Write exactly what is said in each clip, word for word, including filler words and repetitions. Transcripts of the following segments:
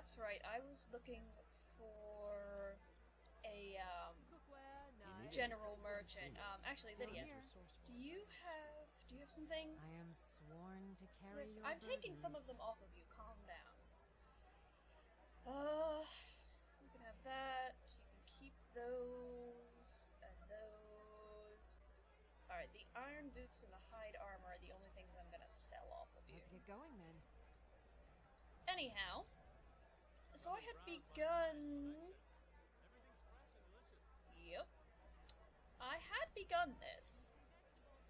that's right. I was looking for a um, general merchant. Um, actually, Lydia, do you have do you have some things? I am sworn to carry. Yes, I'm taking some of them off of you. Calm down. Uh, you can have that. You can keep those and those. All right, the iron boots and the hide armor are the only things I'm gonna sell off of you. Let's get going then. Anyhow, so I had begun. Yep. I had begun this,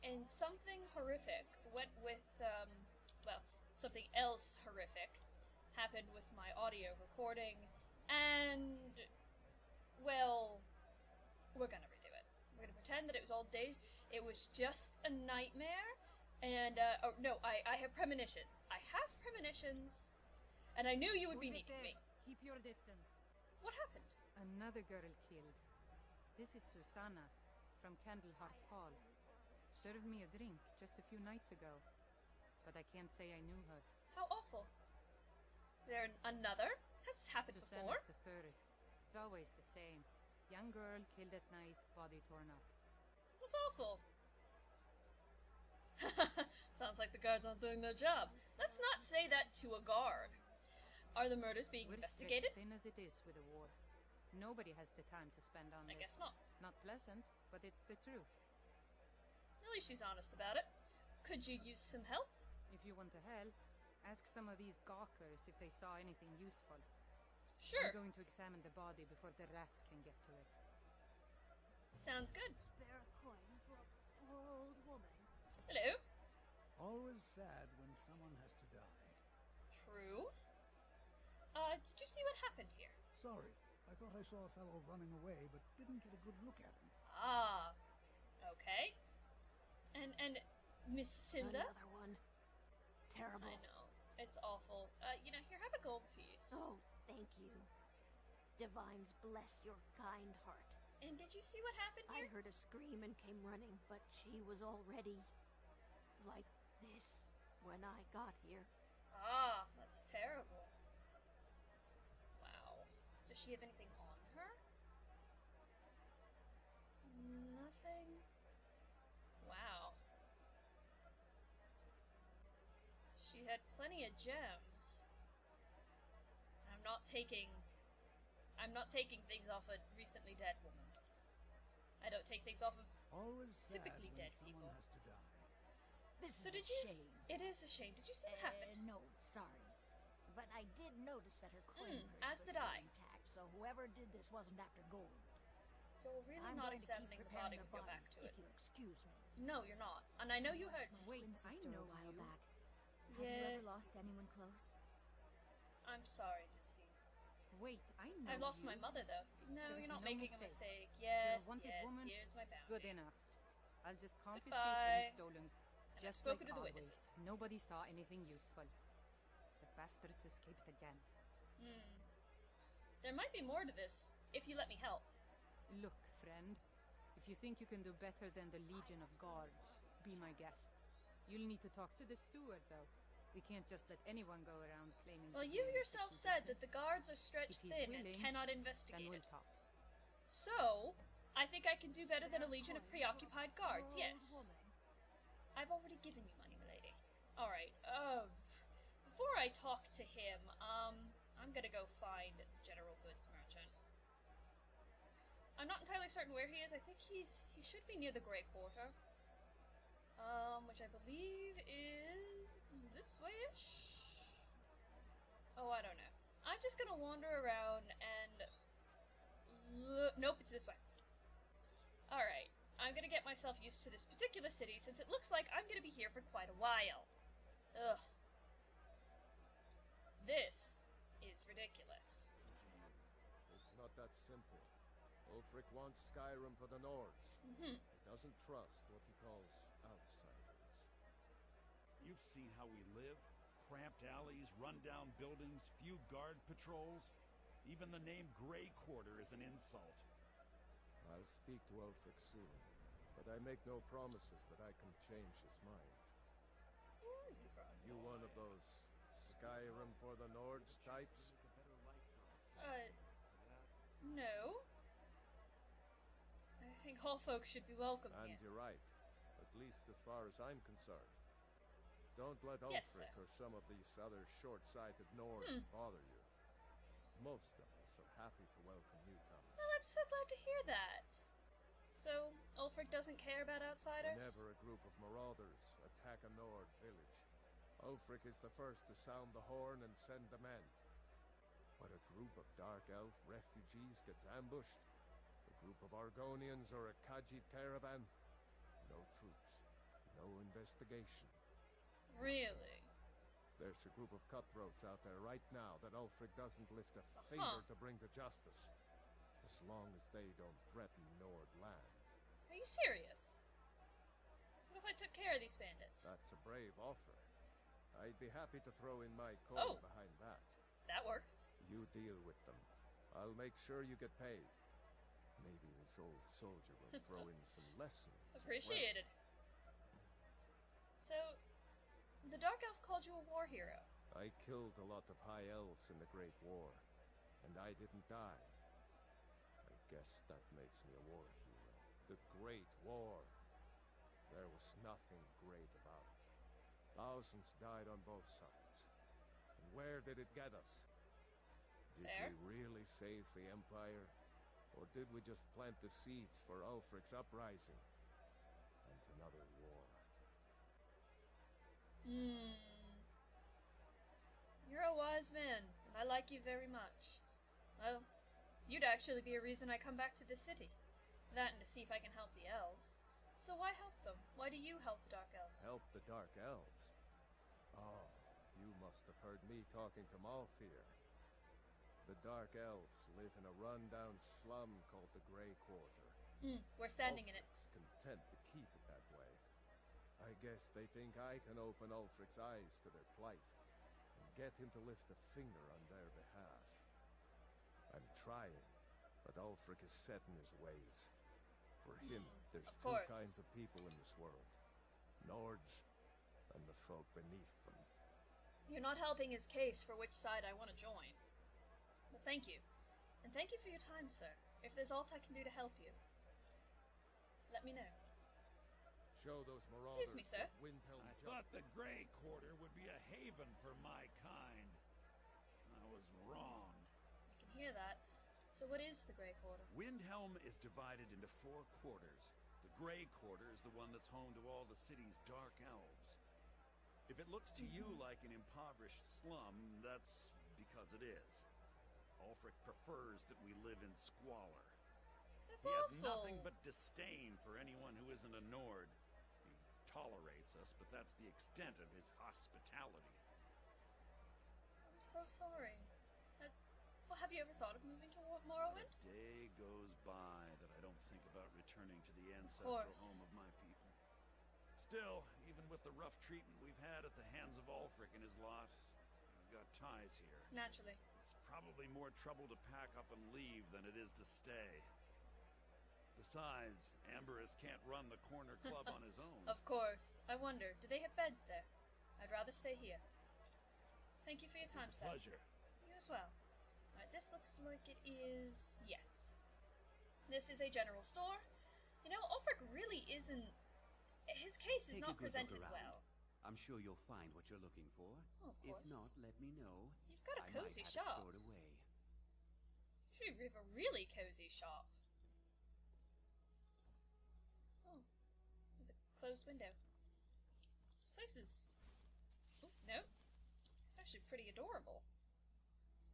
and something horrific went with, um, well, something else horrific happened with my audio recording, and, well, we're gonna redo it. We're gonna pretend that it was all days. It was just a nightmare, and, uh, oh, no, I, I have premonitions. I have premonitions, and I knew you would be needing me. Keep your distance. What happened? Another girl killed. This is Susanna, from Candleheart Hall. Served me a drink just a few nights ago, but I can't say I knew her. How awful. There another? Has this happened before? Susanna's the third. It's always the same. Young girl killed at night, body torn up. That's awful. Sounds like the guards aren't doing their job. Let's not say that to a guard. Are the murders being We're investigated? We're as it is with the war. Nobody has the time to spend on I this. I guess not. Not pleasant, but it's the truth. At least she's honest about it. Could you use some help? If you want to help, ask some of these gawkers if they saw anything useful. Sure. I'm going to examine the body before the rats can get to it. Sounds good. Spare a coin for a poor old woman. Hello. Always sad when someone has to die. True. Uh, did you see what happened here? Sorry. I thought I saw a fellow running away, but didn't get a good look at him. Ah, okay. And and Miss Cinda? Another one. Terrible. I know. It's awful. Uh, you know, here, have a gold piece. Oh, thank you. Divines bless your kind heart. And did you see what happened here? I heard a scream and came running, but she was already like this when I got here. Ah, that's terrible. Wow. Does she have anything on her? Nothing? Wow. She had plenty of gems. I'm not taking... I'm not taking things off a recently dead woman. I don't take things off of Always typically dead people. Has to die. This so is did a you... shame. It is a shame. Did you see what uh, happened? No, sorry. But I did notice that her coin mm, purse was still intact, so whoever did this wasn't after gold. You're really I'm not examining the body to go back to if it. You excuse me. No, you're not. And I know I you heard. Wait, I know a while you. Back. Yes. Have you ever lost anyone close? I'm sorry, Nancy. Wait, I know. I lost you. My mother though. No, There's you're not no making mistake. A mistake. Yes, a yes. Woman? Here's my bounty. Good enough. I'll just confiscate any stolen. And just spoken like to the witnesses. Nobody saw anything useful. The bastards escaped again. Hmm. There might be more to this, if you let me help. Look, friend. If you think you can do better than the Legion of Guards, be my guest. You'll need to talk to the steward, though. We can't just let anyone go around claiming... Well, you yourself said that the guards are stretched thin willing, and cannot investigate then we'll talk. It. So, I think I can do better than a Legion of preoccupied guards, yes. I've already given you money, milady. Alright, oh... Before I talk to him, um, I'm gonna go find the general goods merchant. I'm not entirely certain where he is. I think he's he should be near the Grey Quarter, um, which I believe is this way-ish. Oh, I don't know. I'm just gonna wander around and look. Nope, it's this way. All right, I'm gonna get myself used to this particular city since it looks like I'm gonna be here for quite a while. Ugh. This is ridiculous. It's not that simple. Ulfric wants Skyrim for the Nords. Mm-hmm. He doesn't trust what he calls outsiders. You've seen how we live. Cramped alleys, run-down buildings, few guard patrols. Even the name Grey Quarter is an insult. I'll speak to Ulfric soon, but I make no promises that I can change his mind. Are you one of those... Skyrim for the Nords types? Uh, no. I think all folks should be welcome and here. And you're right, at least as far as I'm concerned. Don't let Ulfric yes, or some of these other short-sighted Nords hmm. bother you. Most of us are happy to welcome newcomers. Well, I'm so glad to hear that. So, Ulfric doesn't care about outsiders? Whenever a group of marauders attack a Nord village, Ulfric is the first to sound the horn and send the men. When a group of Dark Elf refugees gets ambushed, a group of Argonians or a Khajiit caravan, no troops, no investigation. Really? There's a group of cutthroats out there right now that Ulfric doesn't lift a finger huh. to bring to justice. As long as they don't threaten Nord land. Are you serious? What if I took care of these bandits? That's a brave offer. I'd be happy to throw in my coin oh. behind that. That works. You deal with them. I'll make sure you get paid. Maybe this old soldier will throw in some lessons. Appreciated. As well. So... the Dark Elf called you a war hero. I killed a lot of High Elves in the Great War, and I didn't die. I guess that makes me a war hero. The Great War. There was nothing great about it. Thousands died on both sides. And where did it get us? Did there? we really save the Empire? Or did we just plant the seeds for Ulfric's uprising? And another war. Hmm. You're a wise man, and I like you very much. Well, you'd actually be a reason I come back to this city. That and to see if I can help the elves. So why help them? Why do you help the Dark Elves? Help the Dark Elves? Oh, you must have heard me talking to Malthir. The Dark Elves live in a run-down slum called the Grey Quarter. Hmm, we're standing in it. Ulfric's content to keep it that way. I guess they think I can open Ulfric's eyes to their plight and get him to lift a finger on their behalf. I'm trying, but Ulfric is set in his ways. For him, there's two kinds of people in this world. Nords and the folk beneath them. You're not helping his case for which side I want to join. But thank you. And thank you for your time, sir. If there's aught I can do to help you, let me know. Show those marauders. Excuse me, sir. I thought the Grey Quarter would be a haven for my kind. I was wrong. I can hear that. So what is the Grey Quarter? Windhelm is divided into four quarters. The Grey Quarter is the one that's home to all the city's Dark Elves. If it looks to you like an impoverished slum, that's because it is. Ulfric prefers that we live in squalor. That's he awful. has nothing but disdain for anyone who isn't a Nord. He tolerates us, but that's the extent of his hospitality. I'm so sorry. Uh, well, have you ever thought of moving to Morrowind? Not a day goes by that I don't think about returning to the ancestral of home of my people. Still, even with the rough treatment we've had at the hands of Ulfric and his lot, I've got ties here. Naturally. It's probably more trouble to pack up and leave than it is to stay. Besides, Ambrose can't run the corner club on his own. Of course. I wonder, do they have beds there? I'd rather stay here. Thank you for your time, it's a sir. Pleasure. You as well. Alright, this looks like it is... yes. This is a general store. You know, Ulfric really isn't... his case is Take not presented well. I'm sure you'll find what you're looking for. Oh, of course. If not, let me know. You've got a I cozy might have shop. It stored away. You should have a really cozy shop. Oh, with a closed window. This place is... oh, no. It's actually pretty adorable.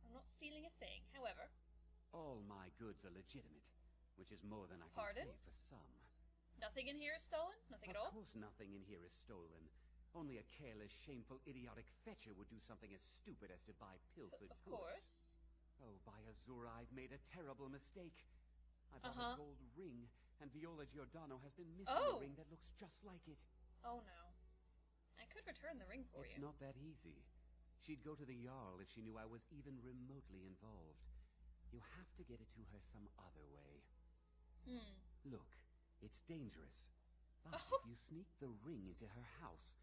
I'm not stealing a thing, however. All my goods are legitimate, which is more than I Pardon? can say for some. Nothing in here is stolen? Nothing at all? Of course nothing in here is stolen. Only a careless, shameful, idiotic fetcher would do something as stupid as to buy pilfered goods. Of course. Oh, by Azura, I've made a terrible mistake. I bought uh-huh. a gold ring, and Viola Giordano has been missing oh. a ring that looks just like it. Oh no. I could return the ring for it's you. It's not that easy. She'd go to the Jarl if she knew I was even remotely involved. You have to get it to her some other way. Hmm. Look, it's dangerous. But oh. if you sneak the ring into her house,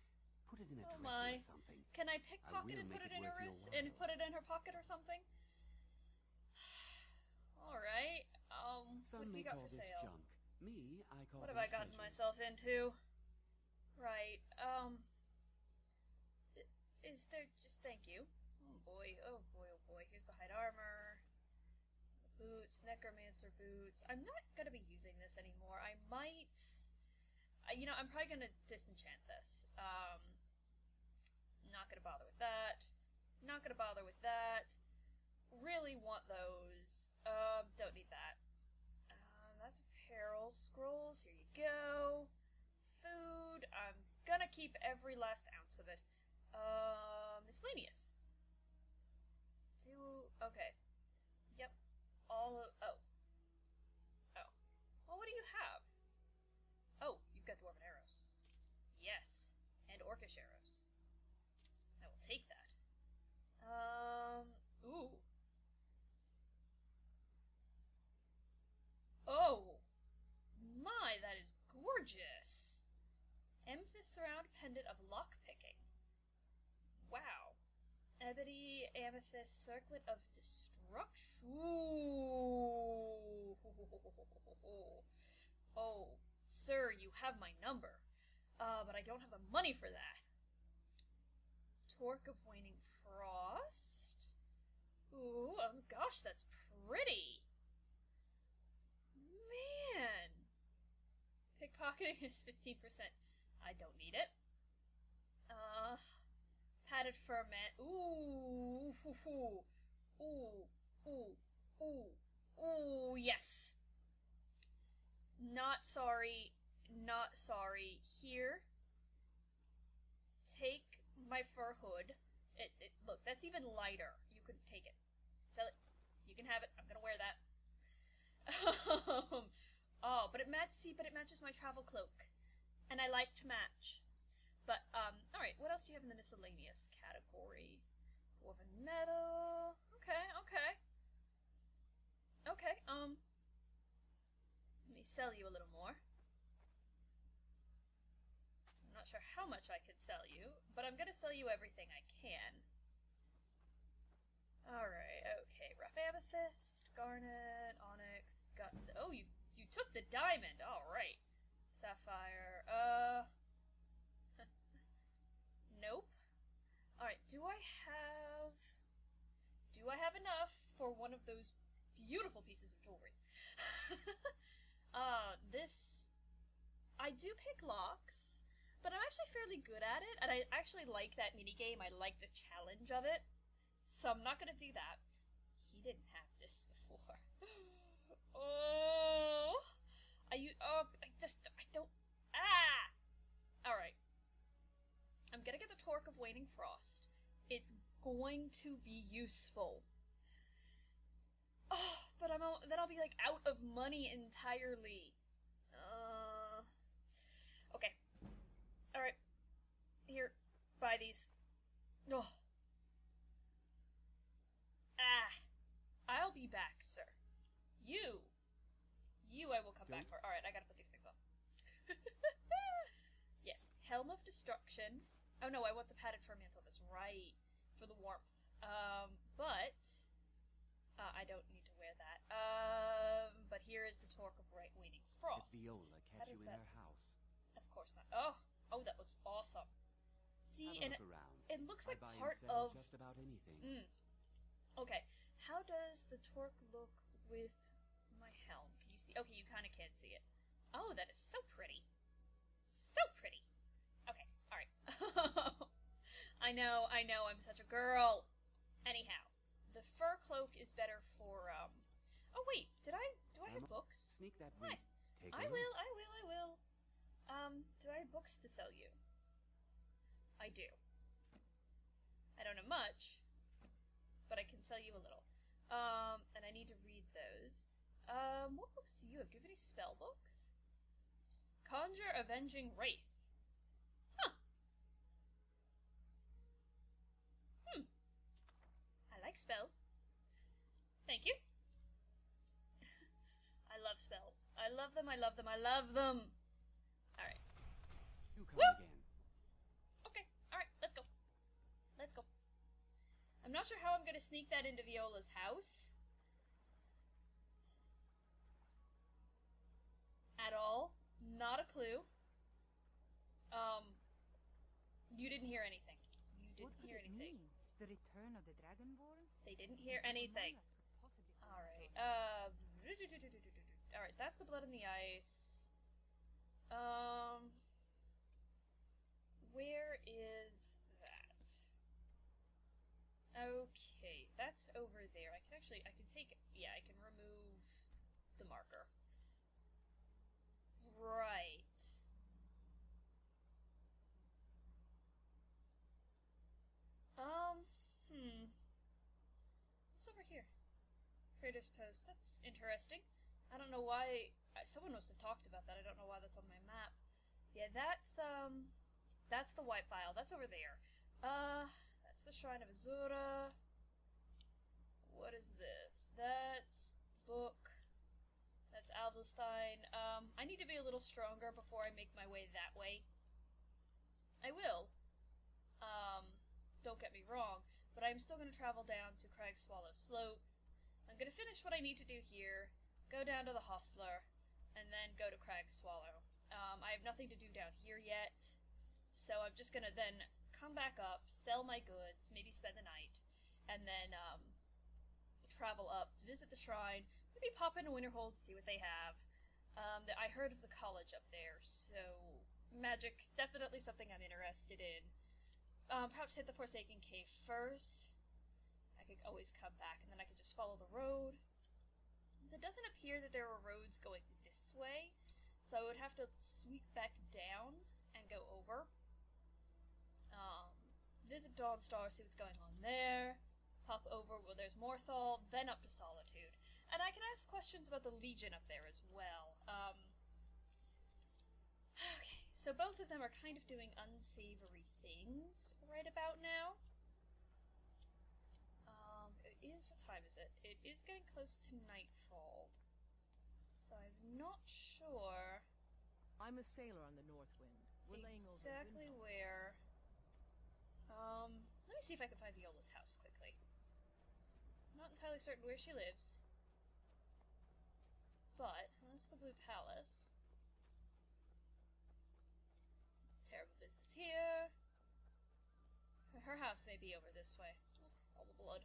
put it in a oh dress my. or something. Can I pickpocket I and put it, it in her wrist and put it in her pocket or something? Alright. Um, Some what do you got for sale? Junk. Me, I call what have I gotten treasures. myself into? Right, um... Is there just... Thank you. Oh boy, oh boy, oh boy. Here's the hide armor. Boots, necromancer boots. I'm not gonna be using this anymore. I might... You know, I'm probably gonna disenchant this. Um... Not gonna bother with that. Not gonna bother with that. Really want those. Um, don't need that. Um, that's apparel. Scrolls, here you go. Food, I'm gonna keep every last ounce of it. Uh, miscellaneous. Do, okay. Yep. All of, oh. Oh. Well, what do you have? Oh, you've got dwarven arrows. Yes. And orcish arrows. I will take that. Um, ooh. Oh! My, that is gorgeous! Amethyst round pendant of lockpicking. Wow. Ebony amethyst circlet of destruction. Ooh! Oh, sir, you have my number. Uh, but I don't have the money for that. Torygg of Waning Frost. Ooh, um, gosh, that's pretty. Man. Pickpocketing is fifteen percent. I don't need it. Uh, padded ferment. Ooh, hoo, hoo. Ooh, ooh, ooh, ooh, yes. Not sorry, not sorry. Here. Take my fur hood. It, it look, that's even lighter. You can take it. Sell it. You can have it. I'm gonna wear that. um, oh, but it matches. See, but it matches my travel cloak, and I like to match. But um, all right. What else do you have in the miscellaneous category? Woven metal. Okay, okay, okay. Um, let me sell you a little more. I'm not sure how much I could sell you, but I'm gonna sell you everything I can. Alright, okay, rough amethyst, garnet, onyx, got oh, you, you took the diamond, alright. Sapphire, uh... nope. Alright, do I have... Do I have enough for one of those beautiful pieces of jewelry? uh, this... I do pick locks. But I'm actually fairly good at it, and I actually like that minigame. I like the challenge of it. So I'm not going to do that. He didn't have this before. oh! Are you... Oh, I just... I don't... Ah! Alright. I'm going to get the Torygg of Waning Frost. It's going to be useful. Oh, but I'm... Then I'll be, like, out of money entirely. Uh... Okay. Alright, here, buy these. No. Oh. Ah, I'll be back, sir. You, you I will come Don't. back for. Alright, I gotta put these things on. yes, Helm of Destruction. Oh no, I want the padded fur mantle, that's right, for the warmth. Um, but, uh, I don't need to wear that. Um, but here is the Torygg of Right Waning Frost. If Viola catch you in that? her house. Of course not. Oh! Oh, that looks awesome. See, and it, it looks like part of... just about anything. Mm. Okay, how does the Torygg look with my helm? Can you see? Okay, you kind of can't see it. Oh, that is so pretty. So pretty. Okay, alright. I know, I know, I'm such a girl. Anyhow, the fur cloak is better for, um... Oh, wait, did I... Do I have books? Sneak that Why? Take I will, I will, I will. Um, do I have books to sell you? I do. I don't know much, but I can sell you a little. Um, and I need to read those. Um, what books do you have? Do you have any spell books? Conjure Avenging Wraith. Huh. Hmm. I like spells. Thank you. I love spells. I love them, I love them, I love them! Alright. You come Woo! again. Okay, alright, let's go. Let's go. I'm not sure how I'm gonna sneak that into Viola's house. Not a clue. Um, you didn't hear anything. You didn't what could hear it anything. Mean? The return of the Dragonborn? They didn't hear anything. All right. Uh, all right. That's the blood in the ice. Um, where is that? Okay, that's over there. I can actually, I can take. Yeah, I can remove the marker. Right. Um, hmm. What's over here? Creator's Post. That's interesting. I don't know why... Someone must have talked about that. I don't know why that's on my map. Yeah, that's, um... That's the white pile. That's over there. Uh, that's the Shrine of Azura. What is this? That's... the book. That's Alvelstein. Um, I need to be a little stronger before I make my way that way. I will. Um... Don't get me wrong, but I'm still going to travel down to Crag Swallow Slope. I'm going to finish what I need to do here, go down to the Hostler, and then go to Crag Swallow. Um, I have nothing to do down here yet, so I'm just going to then come back up, sell my goods, maybe spend the night, and then um, travel up to visit the shrine, maybe pop into Winterhold, see what they have. Um, I heard of the college up there, so magic, definitely something I'm interested in. Um, perhaps hit the Forsaken Cave first. I could always come back, and then I could just follow the road. So it doesn't appear that there are roads going this way, so I would have to sweep back down and go over. Um, visit Dawnstar, see what's going on there. Pop over where there's Morthal, then up to Solitude. And I can ask questions about the Legion up there as well. Um, okay. So both of them are kind of doing unsavory things right about now. Um, it is, what time is it? It is getting close to nightfall. So I'm not sure... I'm a sailor on the North Wind. We're laying over exactly where... Um, let me see if I can find Viola's house quickly. I'm not entirely certain where she lives. But, that's the Blue Palace. Terrible business here. Her house may be over this way. Ugh, all the blood.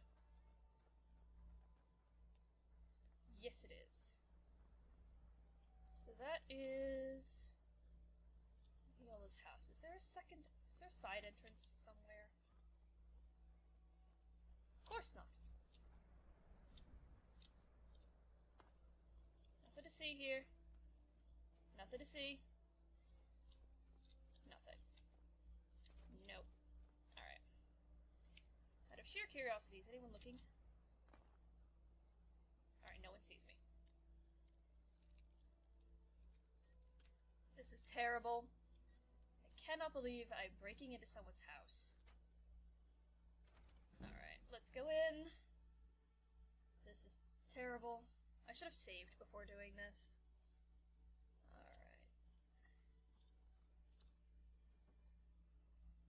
Yes, it is. So that is Viola's house. Is there a second? Is there a side entrance somewhere? Of course not. Nothing to see here. Nothing to see. Nothing. Nope. Alright. Out of sheer curiosity, is anyone looking? Alright, no one sees me. This is terrible. I cannot believe I'm breaking into someone's house. Alright, let's go in. This is terrible. I should have saved before doing this. Alright.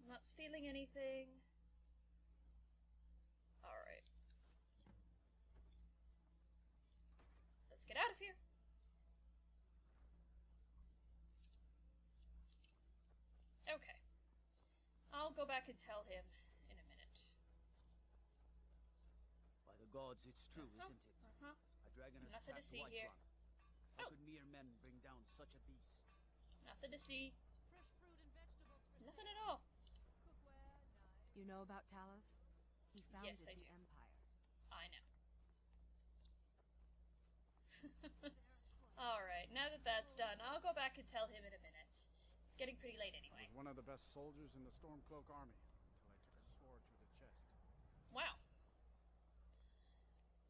I'm not stealing anything. Alright. Let's get out of here! Okay. I'll go back and tell him in a minute. By the gods, it's true, uh-huh. Isn't it? Uh-huh. A dragon has nothing to see here. How oh. could mere men bring down such a beast? Nothing to see. Fresh fruit and vegetables for nothing at all. You know about Talos? He founded yes, I the do. Empire. I know. Alright, now that that's done, I'll go back and tell him in a minute. It's getting pretty late anyway. I was one of the best soldiers in the Stormcloak army, until I took a sword to the chest. Wow.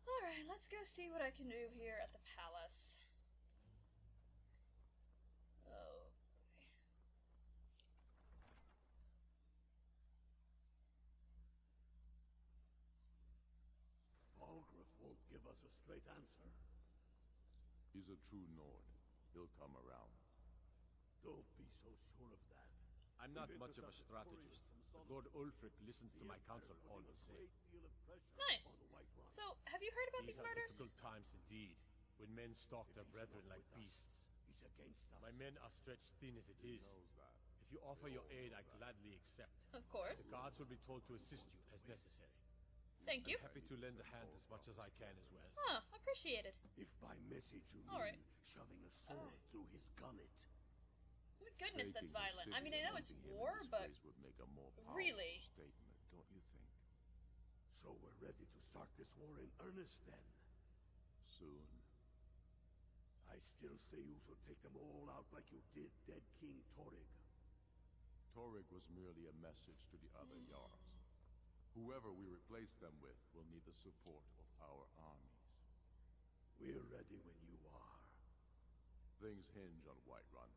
Alright, let's go see what I can do here at the palace. Oh. Balgriff won't give us a straight answer. He's a true Nord. He'll come around. Don't be so sure of that. I'm not We've much of a strategist. Lord Ulfric listens to my counsel all the same. Nice! So, have you heard about these, these murders? These are difficult times indeed, when men stalk their brethren like beasts. is against us. My men are stretched thin as it is. If you offer your aid, I gladly accept. Of course. The guards will be told to assist you as necessary. Thank you. I'm happy to lend a hand as much as I can as well. Ah, huh, appreciated. If by message you mean right. shoving a sword uh. through his gullet. My goodness, that's violent. I mean, I know it's war, but would make a more really statement, don't you think? So we're ready to start this war in earnest, then. Soon. I still say you should take them all out like you did dead King Torygg. Torygg was merely a message to the other mm. Jarls. Whoever we replace them with will need the support of our armies. We're ready when you are. Things hinge on Whiterun.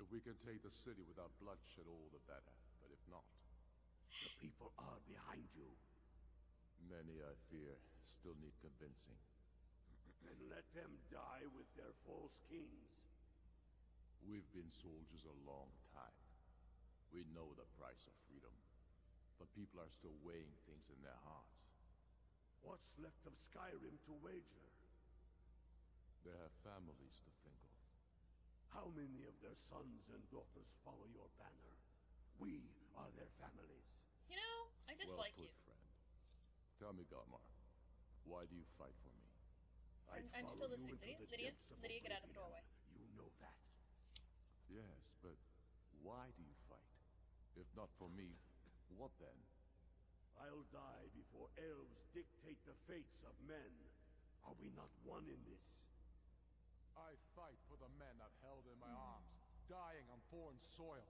If we can take the city without bloodshed, all the better. But if not... The people are behind you. Many, I fear, still need convincing. And let them die with their false kings. We've been soldiers a long time. We know the price of freedom. But people are still weighing things in their hearts. What's left of Skyrim to wager? They have families to think of. How many of their sons and daughters follow your banner? We are their families. You know, I dislike well put, you. friend. Tell me, Galmar, why do you fight for me? I'm, I'm still listening. Lydia, Lydia, Lydia, get out of the doorway. You know that. Yes, but why do you fight? If not for me, what then? I'll die before elves dictate the fates of men. Are we not one in this? I fight for the men I've held in my arms, dying on foreign soil.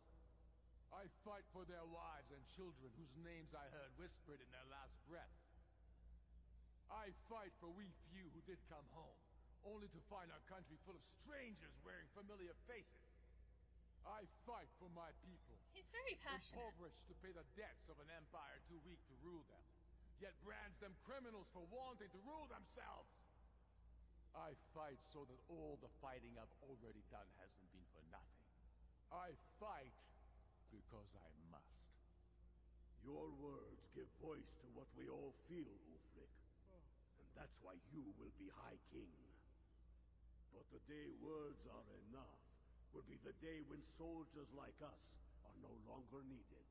I fight for their wives and children whose names I heard whispered in their last breath. I fight for we few who did come home, only to find our country full of strangers wearing familiar faces. I fight for my people. He's very passionate. Impoverished to pay the debts of an empire too weak to rule them, yet brands them criminals for wanting to rule themselves. I fight so that all the fighting I've already done hasn't been for nothing. I fight because I must. Your words give voice to what we all feel, Ulfric. And that's why you will be High King. But the day words are enough will be the day when soldiers like us are no longer needed.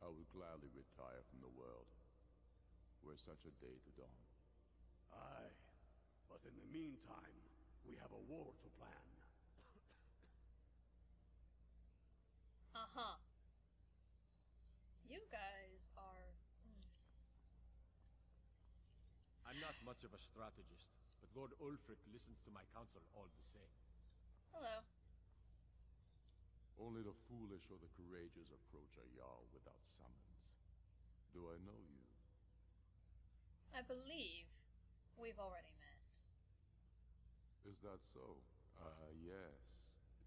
I would gladly retire from the world, were such a day to dawn. Aye. But in the meantime, we have a war to plan. Uh-huh. You guys are... Mm. I'm not much of a strategist, but Lord Ulfric listens to my counsel all the same. Hello. Only the foolish or the courageous approach a Jarl without summons. Do I know you? I believe we've already met. Is that so? Ah, uh, yes.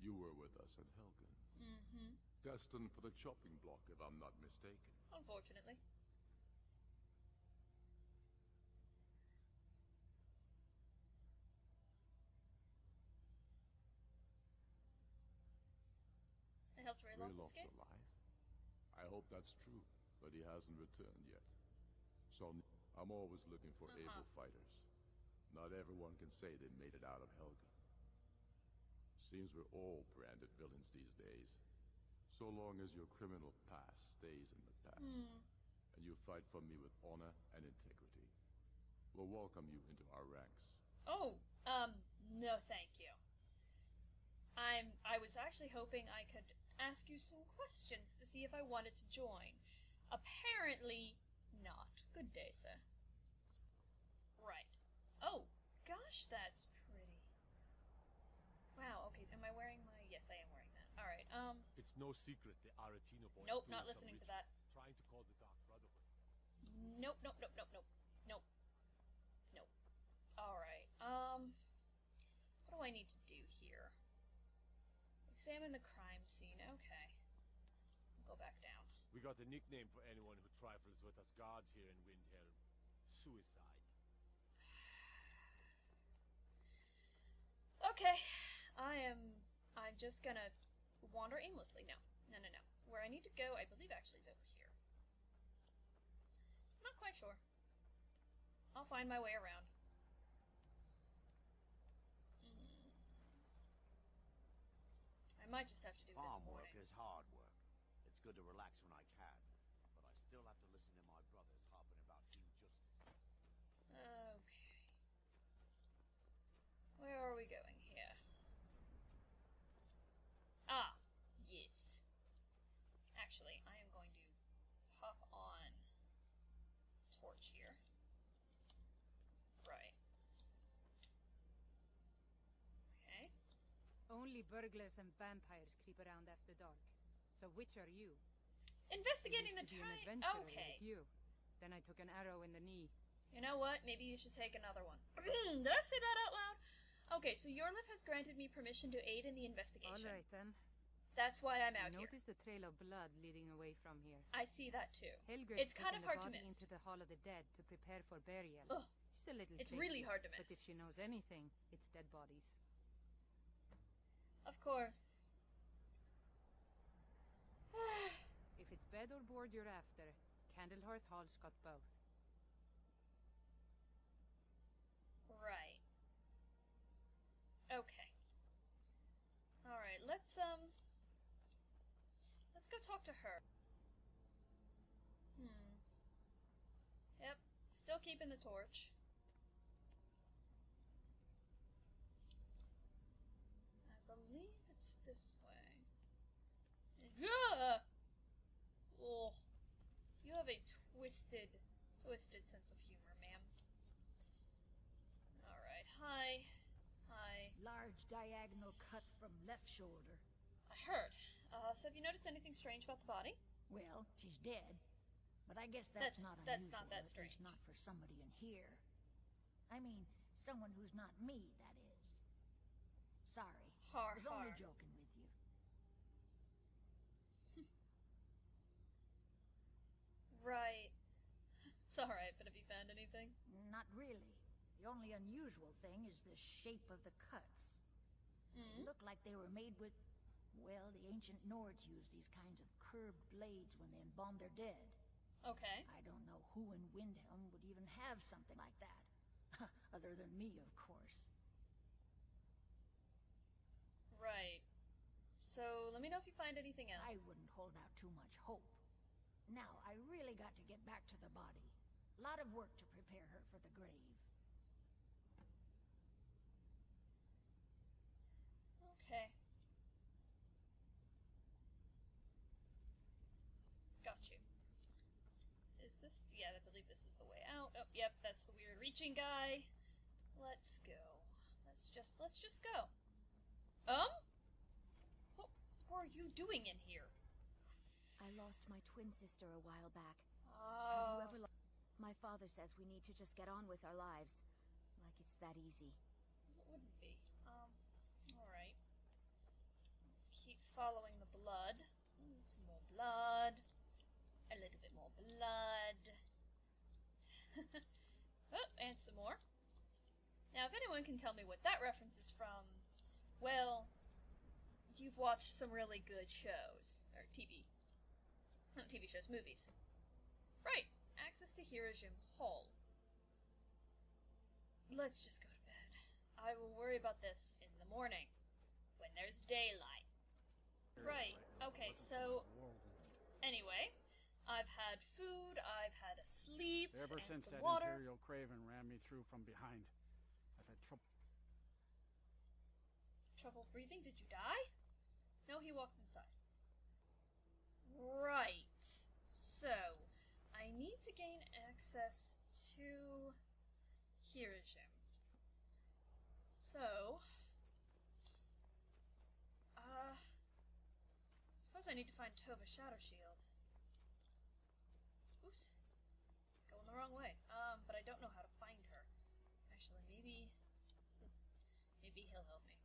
You were with us at Helgen. Mm-hmm. Destined for the chopping block, if I'm not mistaken. Unfortunately. I helped Raylof's escape? alive? I hope that's true, but he hasn't returned yet. So I'm always looking for uh-huh. able fighters. Not everyone can say they made it out of Helgen. Seems we're all branded villains these days. So long as your criminal past stays in the past. Mm. And you fight for me with honor and integrity. We'll welcome you into our ranks. Oh, um, no thank you. I'm, I was actually hoping I could ask you some questions to see if I wanted to join. Apparently not. Good day, sir. Right. Oh, gosh, that's pretty. Wow, okay, am I wearing my... Yes, I am wearing that. Alright, um... It's no secret the Aretino boys... Nope, not listening to that. Trying to call the Dark Brotherhood. Nope, nope, nope, nope, nope. Nope. Nope. Alright, um... what do I need to do here? Examine the crime scene, okay. I'll go back down. We got a nickname for anyone who trifles with us guards here in Windhelm. Suicide. Okay, I am... I'm just gonna wander aimlessly. No, no, no, no. Where I need to go, I believe, actually is over here. I'm not quite sure. I'll find my way around. Mm. might just have to do farm work is hard work. It's good to relax when I can, but I still have to listen to my brothers harping about injustice. Okay. Where are we going here? Ah, yes. Actually, I am going to pop on torch here. Right. Okay. Only burglars and vampires creep around after dark. So which are you? Investigating the time. Okay. Like you. Then I took an arrow in the knee. You know what? Maybe you should take another one. Did I say that out loud? Okay, so Yorlif has granted me permission to aid in the investigation. All right, then. That's why I'm out I noticed here. The trail of blood leading away from here. I see that too. Helger's it's kind of hard to miss. Into the Hall of the Dead to prepare for burial. Ugh. She's a little. It's crazy, really hard to miss. But if she knows anything, it's dead bodies. Of course. If it's bed or board you're after, Candleheart Hall's got both. Right. Okay. All right. Let's um. Let's go talk to her. Hmm. Yep. Still keeping the torch. I believe it's this way. Yeah! Oh. You have a twisted, twisted sense of humor, ma'am. All right. Hi. Hi. Large diagonal cut from left shoulder. I heard. Uh, so have you noticed anything strange about the body? Well, she's dead. But I guess that's, that's not unusual. That's not that strange. At least not for somebody in here. I mean, someone who's not me, that is. Sorry. Har, I was har. only joking with you. Right. It's alright, but have you found anything? Not really. The only unusual thing is the shape of the cuts. Mm-hmm. They look like they were made with... Well, the ancient Nords used these kinds of curved blades when they embalmed their dead. Okay. I don't know who in Windhelm would even have something like that. Other than me, of course. Right. So, let me know if you find anything else. I wouldn't hold out too much hope. Now, I really got to get back to the body. A lot of work to prepare her for the grave. Okay. Got you. Is this... yeah, I believe this is the way out. Oh, yep, that's the weird reaching guy. Let's go. Let's just... let's just go. Um? What were you doing in here? I lost my twin sister a while back. Oh. Have you ever lost... My father says we need to just get on with our lives. Like it's that easy. It wouldn't be. Um, alright. Let's keep following the blood. Some more blood. A little bit more blood. Oh, and some more. Now, if anyone can tell me what that reference is from, well, you've watched some really good shows. Or T V. Not T V shows, movies. Right. Access to Hiroshima Hall. Let's just go to bed. I will worry about this in the morning. When there's daylight. Right. Okay, so... anyway... I've had food, I've had a sleep, Ever and since some that water. Imperial Craven ran me through from behind, I've had trouble. Trouble breathing? Did you die? No, he walked inside. Right. So, I need to gain access to Hiroshima. So, uh, I suppose I need to find Tova Shatter-Shield. Oops. Going the wrong way. Um, but I don't know how to find her. Actually, maybe... maybe he'll help me.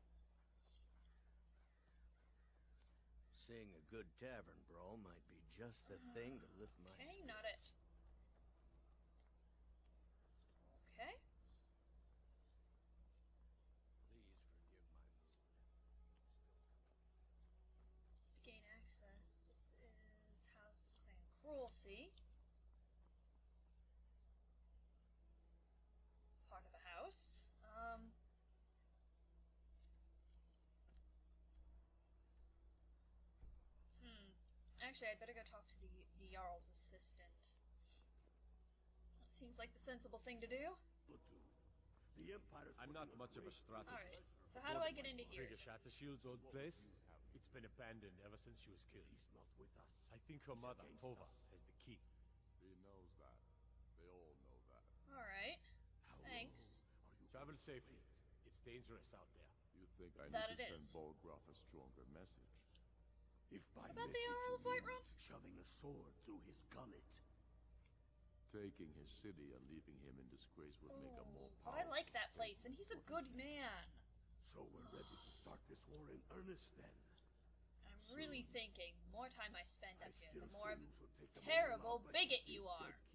Seeing a good tavern brawl might be just the uh, thing to lift my spirits. Okay, not it. Okay. Please forgive my mood. To gain access, this is House of Clan Cruelty. Part of a house. Um, Actually, I'd better go talk to the, the Jarl's assistant. That seems like the sensible thing to do. The Empire I'm not much of a strategist. Alright, so how do I get into here? Crag Swallow Slope's old place? It's been abandoned ever since she was killed. He's not with us. I think her He's mother, Tova, us. has the key. He knows that. They all know that. Alright. Thanks. Travel safely. It's dangerous out there. You think I that need to is. send Bolgraf a stronger message? If by message you mean shoving a sword through his gullet. Taking his city and leaving him in disgrace would oh, make a more powerful... I like that place, and he's a good man. So we're ready to start this war in earnest, then. I'm really so, thinking, the more time I spend up I here, the more terrible bigot you are.